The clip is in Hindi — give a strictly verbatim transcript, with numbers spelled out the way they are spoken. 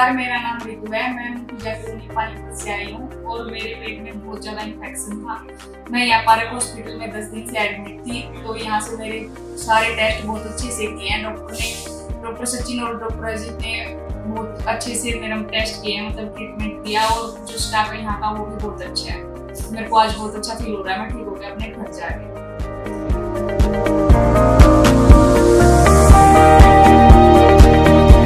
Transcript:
नमस्कार, मेरा नाम रितु है। मैं पूजा पानीपत से आई हूँ और मेरे पेट में बहुत ज्यादा इन्फेक्शन था। मैं यहाँ पारक हॉस्पिटल में दस दिन से एडमिट थी, तो यहाँ से मेरे सारे टेस्ट बहुत अच्छे से किए हैं डॉक्टर ने। डॉक्टर सचिन और डॉक्टर अजीत ने बहुत अच्छे से मेरा टेस्ट किए, मतलब ट्रीटमेंट दिया, और जो स्टाफ है यहाँ का वो भी बहुत अच्छा है। मेरे को आज बहुत अच्छा फील हो रहा है, मैं ठीक हो गया अपने घर जा रही हूँ।